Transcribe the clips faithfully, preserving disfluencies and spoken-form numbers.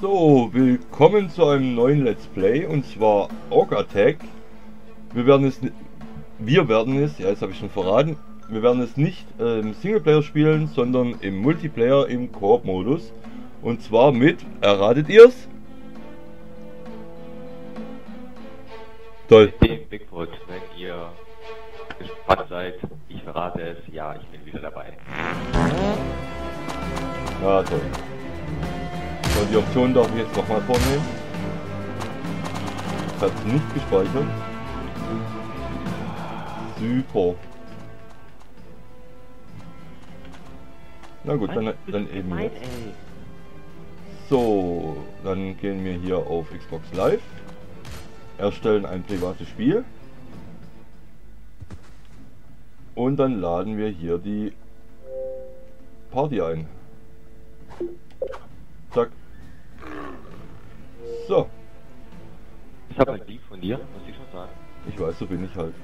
So, willkommen zu einem neuen Let's Play, und zwar Orc Attack. Wir werden es, wir werden es, ja, das habe ich schon verraten, wir werden es nicht äh, im Singleplayer spielen, sondern im Multiplayer, im Koop-Modus. Und zwar mit, erratet ihr's? Toll. Mit dem Bigfoot, wenn ihr gespannt seid, ich verrate es, ja, ich bin wieder dabei. Ja, toll. So, die Option darf ich jetzt nochmal vornehmen. Ich habe es nicht gespeichert. Super. Na gut, dann, dann eben jetzt. So, dann gehen wir hier auf Xbox Live. Erstellen ein privates Spiel. Und dann laden wir hier die Party ein. Zack. So. Ich habe ein Lied von dir, muss ich schon sagen. Ich weiß, so bin ich halt.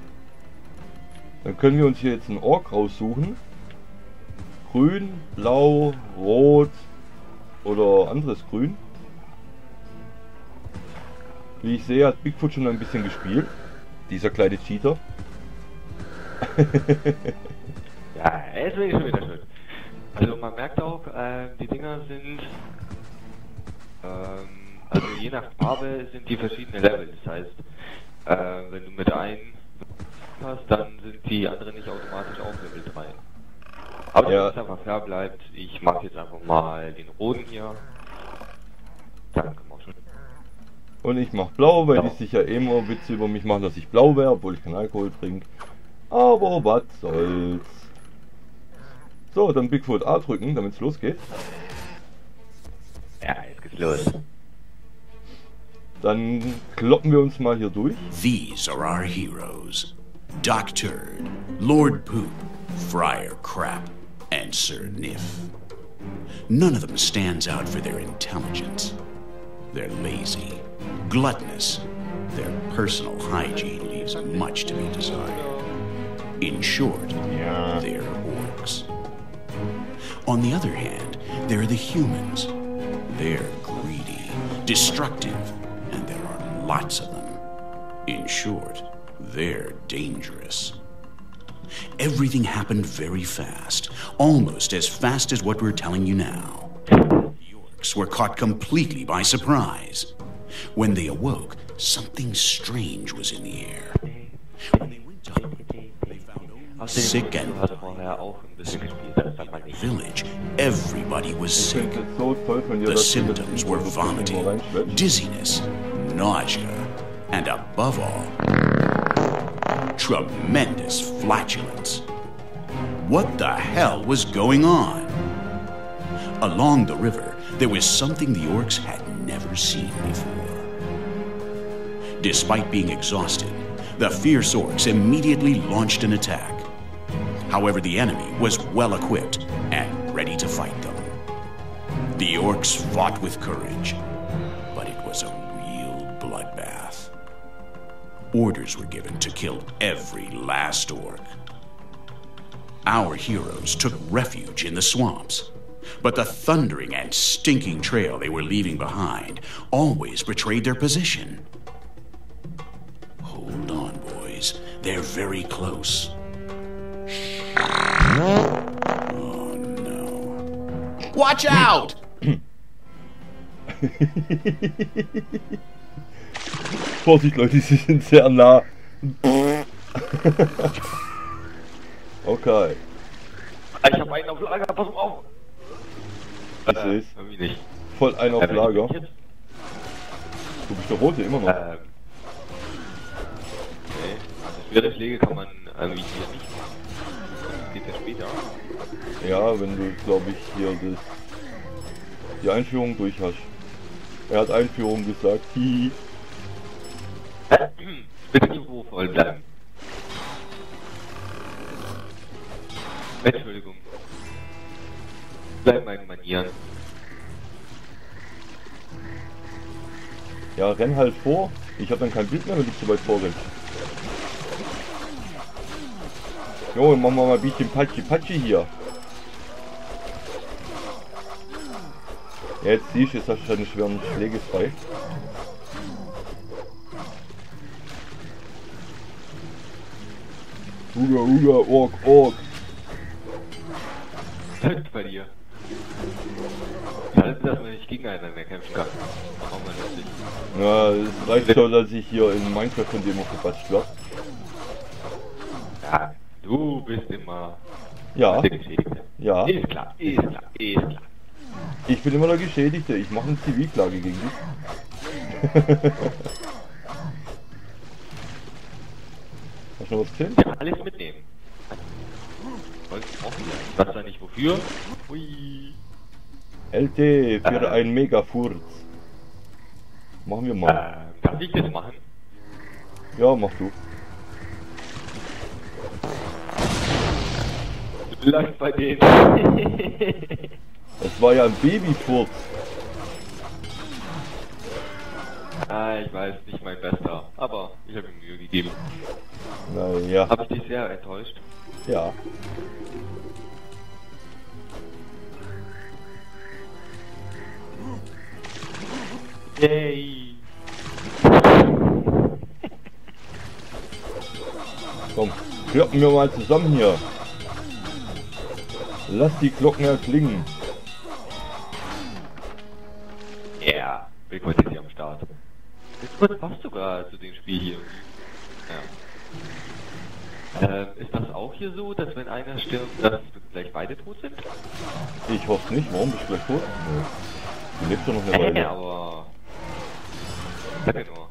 Dann können wir uns hier jetzt einen Ork raussuchen. Grün, blau, rot oder anderes Grün. Wie ich sehe, hat Bigfoot schon ein bisschen gespielt. Dieser kleine Cheater. Ja, jetzt bin ich schon wieder schön. Also man merkt auch, äh, die Dinger sind... Also je nach Farbe sind die verschiedenen Level, das heißt, äh, wenn du mit einem hast, dann sind die anderen nicht automatisch auf Level drei. Aber ja, wenn es einfach fair bleibt, ich mache jetzt einfach mal den roten hier. Danke, mach schon. Und ich mache blau, weil ja, die sich ja immer Witze über mich machen, dass ich blau wäre, obwohl ich keinen Alkohol trinke. Aber was soll's. So, dann Bigfoot A drücken, damit es losgeht. Ja, jetzt geht's los. Dann kloppen wir uns mal hier durch. These are our heroes. Doctor, Lord Poop, Friar Crap, and Sir Niff. None of them stands out for their intelligence. They're lazy, gluttonous. Their personal hygiene leaves much to be desired. In short, yeah, they're orcs. On the other hand, there are the humans. They're greedy, destructive, and there are lots of them. In short, they're dangerous. Everything happened very fast, almost as fast as what we're telling you now. The orcs were caught completely by surprise. When they awoke, something strange was in the air. When they went up, they found only sick and village, everybody was sick. The symptoms were vomiting, dizziness, nausea, and above all, tremendous flatulence. What the hell was going on? Along the river, there was something the orcs had never seen before. Despite being exhausted, the fierce orcs immediately launched an attack. However, the enemy was well equipped and ready to fight them. The orcs fought with courage, but it was a real bloodbath. Orders were given to kill every last orc. Our heroes took refuge in the swamps, but the thundering and stinking trail they were leaving behind always betrayed their position. Hold on, boys, they're very close. Oh no. Watch out! Vorsicht, Leute, sie sind sehr nah. Okay. Ich hab einen auf Lager, pass auf! Ich äh, seh's. Nicht. Voll einen auf Lager. Du bist der Rote immer noch. Ähm. Okay. Also schwere Schläge kann man irgendwie hier nicht machen. Ja, wenn du, glaube ich, hier das, die Einführung durch hast. Er hat Einführung gesagt. Hihi. Bitte ruhevoll bleiben. Entschuldigung. Bleib meinen Manieren. Ja, renn halt vor. Ich hab dann kein Bild mehr, wenn ich zu weit vorrenne. Jo, dann machen wir mal ein bisschen Patschi-Patschi hier. Ja, jetzt siehst du, jetzt hast du deine schweren Schläge frei. Uga, uga, ork, ork. Halt bei dir. Halt, dass man nicht gegeneinander mehr kämpfen kann. Warum man das nicht? Ja, es reicht schon, dass ich hier in Minecraft von dem auch gepatscht werde. Ja, du bist immer... Ja. Ja. Ist klar, ist klar, ist klar. Ich bin immer der Geschädigte, ich mache eine Zivilklage gegen dich. Hast du noch was gesehen? Ja, alles mitnehmen. Ich weiß ja nicht wofür. Hui. L T für äh. ein Megafurz. Machen wir mal. Äh, darf ich das machen? Ja, mach du. Du bleibst bei denen. Das war ja ein Babyfurz. Ah, ich weiß, nicht mein Bester. Aber ich habe ihm Mühe gegeben. Naja. Hab ich dich sehr enttäuscht? Ja. Yay. Komm, kloppen wir mal zusammen hier. Lass die Glocken erklingen. Ja, Bigfoot ist hier am Start. Bigfoot passt sogar zu dem Spiel hier. Ja. Ähm, ist das auch hier so, dass wenn einer stirbt, dass gleich beide tot sind? Ich hoffe nicht. Warum bist du gleich tot? Du lebst doch noch eine Weile. Ja, aber... Ich sag ja nur.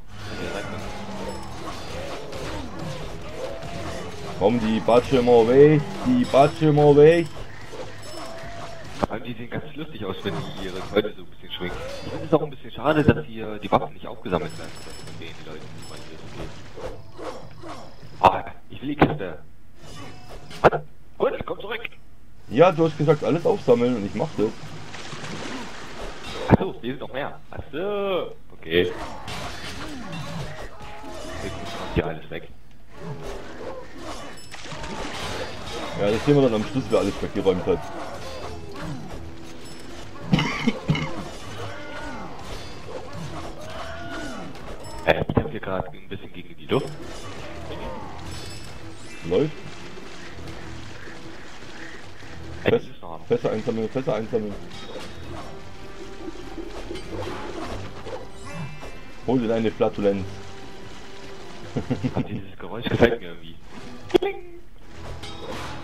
Komm, die Batsche mal weg. Die Batsche mal weg. Die sehen ganz lustig aus, wenn die ihre Keule so ein bisschen schwingen. Ich finde es auch ein bisschen schade, dass hier die Waffen nicht aufgesammelt werden. Okay, die Leute, die meinen, das okay. Ah, ich will die Kiste. Was? Gut, komm zurück. Ja, du hast gesagt, alles aufsammeln und ich mach das. Achso, hier sind noch mehr. Achso. Okay. Jetzt kommt hier alles weg. Ja, das sehen wir dann am Schluss, wer alles weggeräumt hat. Äh, ich kämpfe hier gerade ein bisschen gegen die Luft. Läuft. Fest, Fässer einsammeln, Fässer einsammeln. Hol dir deine Flatulenz. Dieses Geräusch gefällt mir irgendwie.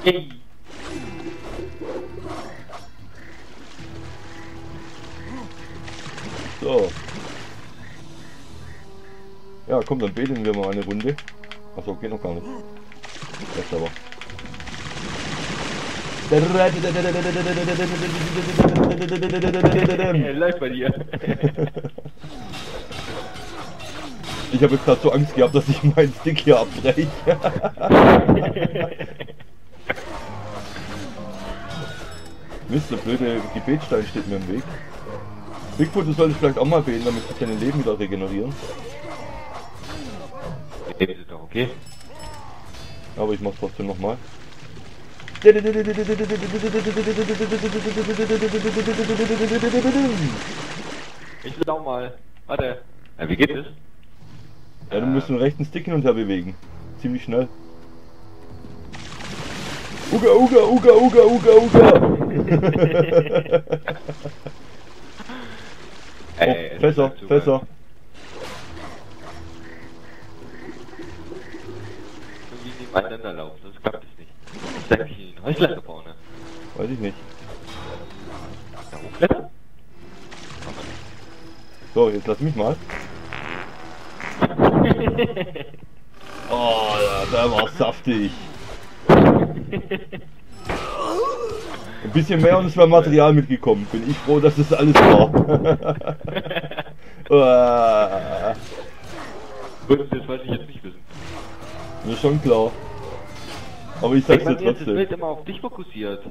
Yay. So. Ja, komm, dann beten wir mal eine Runde. Achso, geht noch gar nicht. Jetzt aber. Läuft bei dir. Ich habe jetzt gerade so Angst gehabt, dass ich meinen Stick hier abbreche. Mist, der blöde Gebetstein steht mir im Weg. Bigfoot, du solltest vielleicht auch mal beten, damit sich deine Leben wieder regenerieren. Ist doch okay. Aber ich mach's trotzdem nochmal. Ich will auch mal. Warte. Ja, wie geht es? Ja, du musst den rechten Stick hin und her bewegen. Ziemlich schnell. Uga, uga, uga, uga, uga, uga. Oh, Fässer, Fässer. Einander laufen, sonst klappt es nicht. Ich sag nicht in Häusler da vorne. Weiß ich nicht. Da hochklettern? So, jetzt lass mich mal. Oh, der war saftig. Ein bisschen mehr und es war Material mitgekommen. Bin ich froh, dass das alles war. Uah. Das wollte ich jetzt nicht wissen. Mir schon klar. Aber ich sag's dir trotzdem. Ich hab jetzt das Bild immer auf dich fokussiert.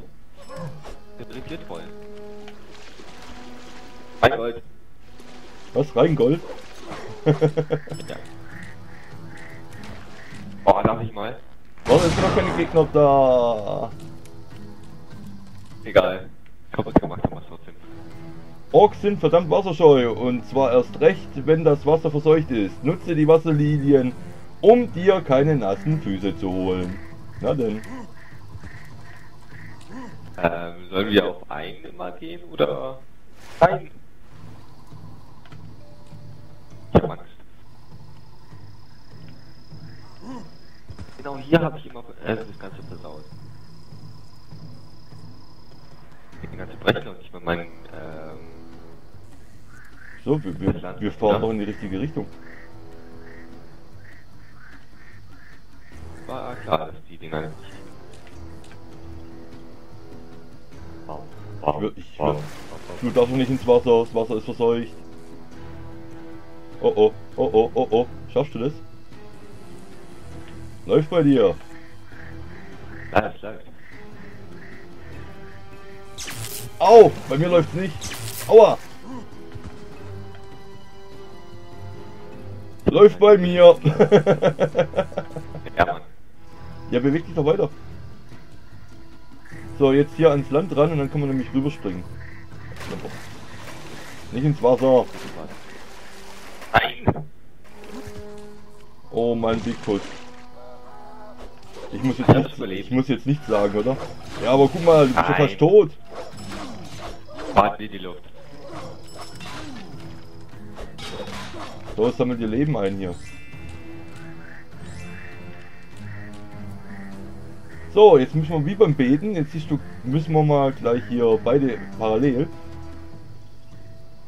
Das irritiert voll. Reingold. Was? Reingold? Ja. Oh, darf ich mal? Warum ist noch keine Gegner da? Egal. Kaputt gemacht haben wir es trotzdem. Orks sind verdammt wasserscheu und zwar erst recht, wenn das Wasser verseucht ist. Nutze die Wasserlilien, um dir keine nassen Füße zu holen. Na denn? Ähm, sollen wir auf einen immer gehen oder? Nein! Ich hab Angst. Genau hier habe ich immer äh, das Ganze versaut. Den ganzen Brecher und nicht mehr meinen. Ähm, so, wir, wir, wir fahren ja doch in die richtige Richtung. War klar, dass die Dinger nicht. Wow. Wow. Ich, ich, wow. Ich, ich darf nicht ins Wasser, das Wasser ist verseucht. Oh oh, oh oh, oh oh, schaffst du das? Läuft bei dir! Nein, es läuft. Au! Bei mir läuft's nicht! Aua! Läuft bei mir! Ja, Mann. Ja, beweg dich doch weiter. So, jetzt hier ans Land ran und dann kann man nämlich rüberspringen. Nicht ins Wasser! Nein! Oh mein Bigfoot. Ich muss jetzt nichts, ich muss jetzt nichts sagen, oder? Ja, aber guck mal, du bist ja fast tot! Warte in die Luft. So, sammelt ihr Leben ein hier. So, jetzt müssen wir wie beim Beten, jetzt siehst du, müssen wir mal gleich hier beide parallel.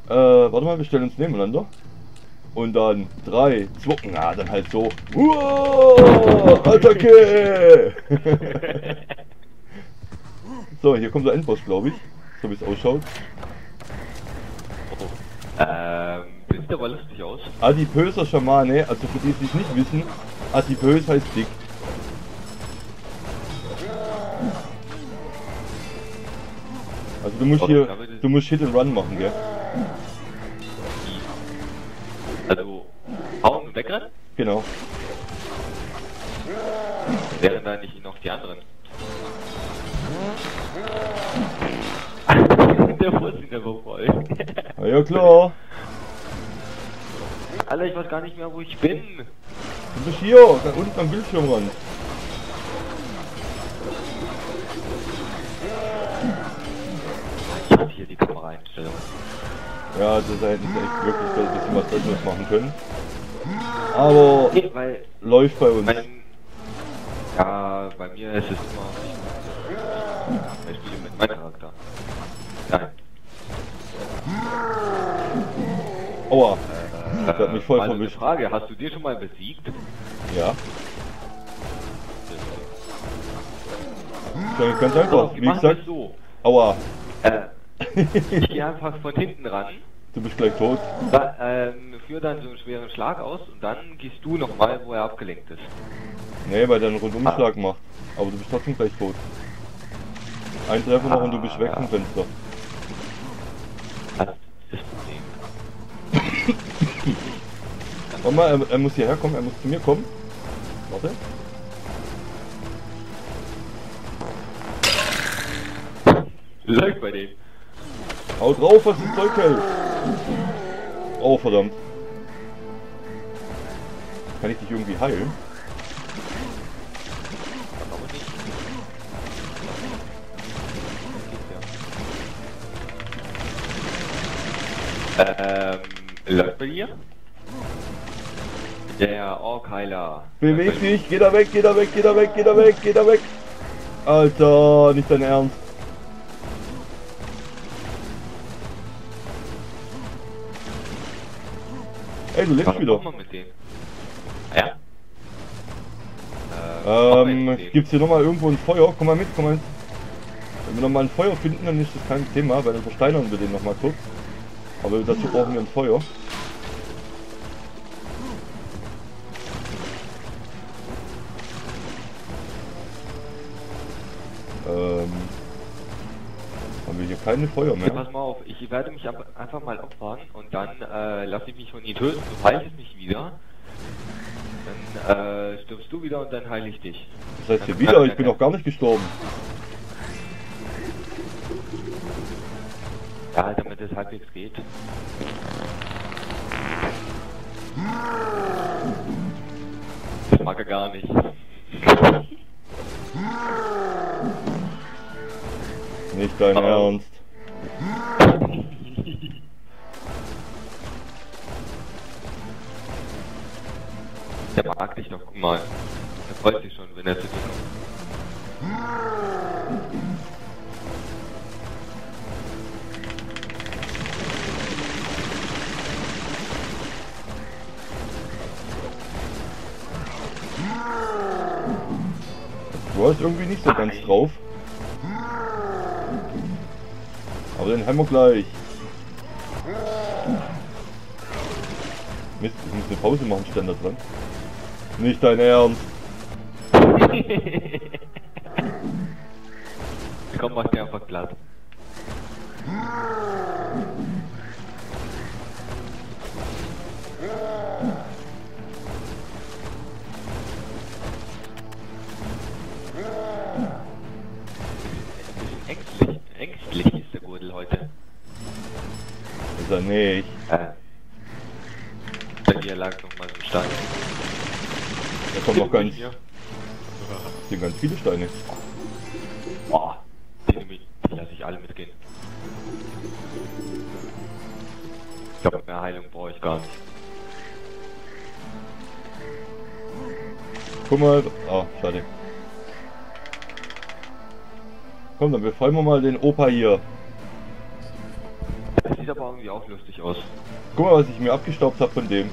Äh, warte mal, wir stellen uns nebeneinander. Und dann drei, zwei, na dann halt so. Uah, Attacke! So, hier kommt der Endboss, glaube ich. So wie es ausschaut. Oh. Ähm, das sieht aber lustig aus. Adipöser Schamane, also für die, die es nicht wissen, adipös heißt dick. Also du musst hier, du musst Hit and Run machen, gell? Also, hauen und wegrennen? Genau. Wären da nicht noch die anderen? Der Fuß ist ja voll. Na ja, klar. Alter, ich weiß gar nicht mehr, wo ich bin. Du bist hier, da unten am Bildschirm ran. Ich hab hier die Kameraeinstellung. Ja, also da hätten sie echt wirklich so ein bisschen was Besseres machen können. Aber nee, weil läuft bei uns. Mein, ja, bei mir ist es immer. Ich spiele mit meinem Charakter. Nein. Aua. Das hat mich voll äh, vermischt. Frage, hast du dir schon mal besiegt? Ja. So, ganz einfach. Wie gesagt. So. Aua. Äh, ich geh einfach von hinten ran. Du bist gleich tot. Da, ähm, führ dann so einen schweren Schlag aus und dann gehst du nochmal, wo er abgelenkt ist. Nee, weil der einen Rundumschlag ah. macht. Aber du bist trotzdem gleich tot. Ein Treffer noch ah, und du bist weg vom ja. Fenster. Warte mal, er, er muss hierher kommen, er muss zu mir kommen. Warte. Läuft bei dem. Hau drauf, was das Zeug hält. Oh, verdammt. Kann ich dich irgendwie heilen? Ähm, läuft bei dir? Der Orkheiler. Beweg dich, geh da weg, geh da weg, geh da weg, geh da weg, geh da weg. Alter, nicht dein Ernst. Ey, du lebst wieder. Mit dem? Ja. Ähm, gibt's hier nochmal irgendwo ein Feuer? Komm mal mit, komm mal mit. Wenn wir nochmal ein Feuer finden, dann ist das kein Thema, weil dann versteinern wir den nochmal kurz. Aber dazu brauchen wir ein Feuer. Ähm, haben wir hier keine Feuer mehr? Pass mal auf, ich werde mich einfach mal opfern und dann äh, lasse ich mich von ihnen töten, du heilst mich wieder. Dann äh, stirbst du wieder und dann heile ich dich. Das heißt hier wieder? Ich bin doch gar nicht gestorben. Ja, damit es halbwegs geht. Das mag er gar nicht. Nicht dein Aber Ernst. Der mag dich doch, guck mal. Er freut sich schon, wenn er zu dir kommt. Du hast irgendwie nicht so ganz drauf. Aber den haben wir gleich. Mist, ich muss eine Pause machen, Ständer dran. Nicht dein Ernst. Komm, mach dir einfach glatt. Ängstlich ist der Gurdel heute. Ist er nicht. Äh. Bei dir lag nochmal so ein Stein. Da kommen noch ganz... Hier. Das sind ganz viele Steine. Boah, die, die lasse ich alle mitgehen. Ich glaube, mehr Heilung brauche ich gar nicht. Guck mal... Ah, schade. Komm, dann befreien wir mal den Opa hier. Das sieht aber irgendwie auch lustig aus. Guck mal, was ich mir abgestaubt habe von dem.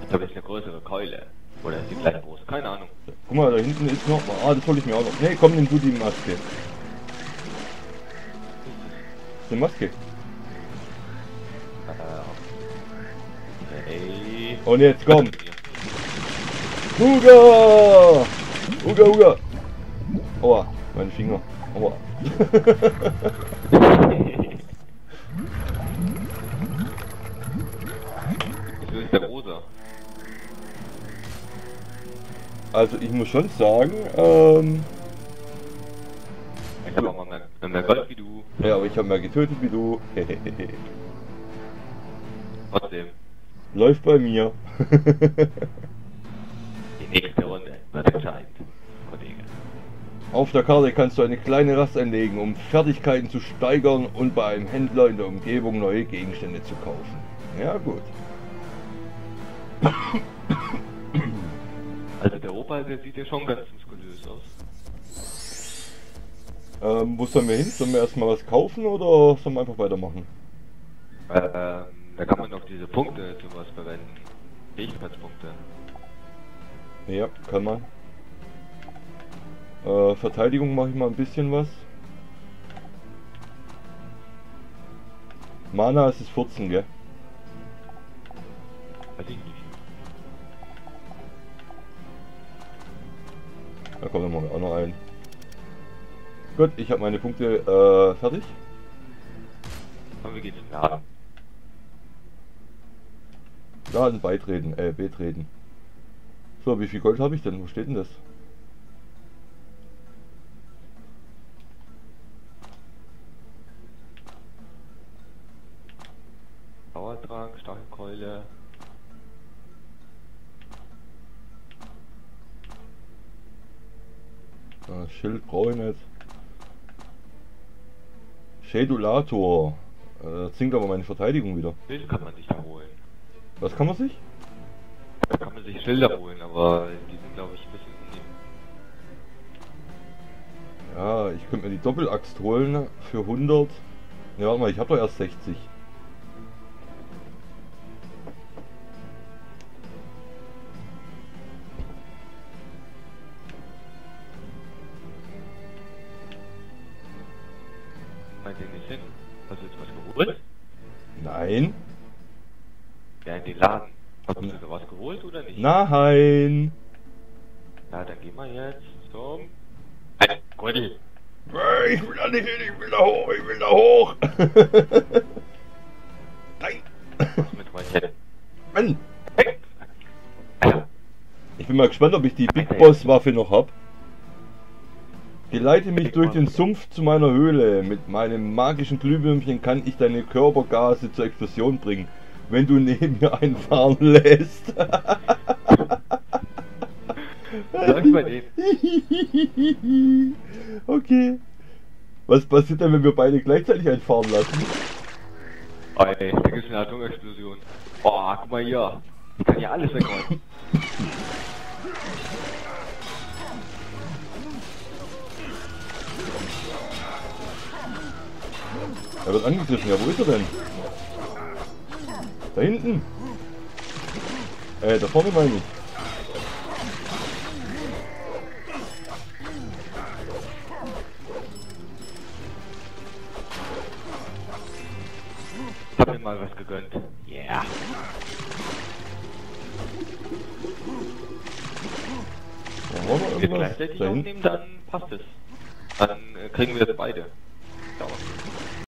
Jetzt habe ich eine größere Keule. Oder ist die gleich groß? Keine Ahnung. Guck mal, da hinten ist noch mal. Ah, das hole ich mir auch noch. Nee, komm, nimm du die Maske. Die Maske. Hey. Und jetzt komm. Huga! Uga, uga! Aua, meine Finger. Aua. Wieso ist der rosa? Also ich muss schon sagen, ähm... ich hab auch mal mehr, mehr Gold wie du. Ja, aber ich hab mehr getötet wie du. Trotzdem. Läuft bei mir. Die nächste Runde wird entscheidend. Auf der Karte kannst du eine kleine Rast einlegen, um Fertigkeiten zu steigern und bei einem Händler in der Umgebung neue Gegenstände zu kaufen. Ja gut. Also der Opa, der sieht ja schon ganz muskulös aus. Ähm, wo sollen wir hin? Sollen wir erstmal was kaufen oder sollen wir einfach weitermachen? Äh, ähm, da kann man noch diese Punkte zu was verwenden. Fähigkeitspunkte. Ja, kann man. Äh, Verteidigung mache ich mal ein bisschen was. Mana ist es vierzehn, gell? Da kommt wir auch noch ein. Gut, ich habe meine Punkte äh, fertig. Und wir gehen in den Laden. Laden beitreten, äh, betreten. So, wie viel Gold habe ich denn? Wo steht denn das? Zaubertrank, Stachelkeule. Das Schild brauche ich nicht. Schädulator. Da zinkt aber meine Verteidigung wieder. Schild kann man sich da holen. Was kann man sich? Da kann man sich Schilder holen, aber die sind glaube ich ein bisschen unneben. Ja, ich könnte mir die Doppelaxt holen für hundert. Ja, warte mal, ich habe doch erst sechzig. Hast du jetzt was geholt? Nein. Ja, in den Laden. Hast du da was geholt oder nicht? Nein. Ja, da gehen wir jetzt zum... Hey, Gurdi! Hey, ich will da nicht hin, ich will da hoch, ich will da hoch! Nein! Was mit meiner Kette? Mann! Hey. Ich bin mal gespannt, ob ich die Big Boss Waffe noch hab. Geleite mich durch den Sumpf zu meiner Höhle. Mit meinem magischen Glühwürmchen kann ich deine Körpergase zur Explosion bringen, wenn du neben mir einfahren lässt. Okay. Was passiert denn, wenn wir beide gleichzeitig einfahren lassen? Ey, da gibt's eine Atomexplosion. Oh, guck mal hier. Ich kann ja alles erkennen. Er wird angegriffen, ja, wo ist er denn? Da hinten! Äh, da vorne meine ich. Hab mir mal was gegönnt. Yeah! Wenn wir gleichzeitig aufnehmen, dann passt es. Dann äh, kriegen wir das beide. Dauert.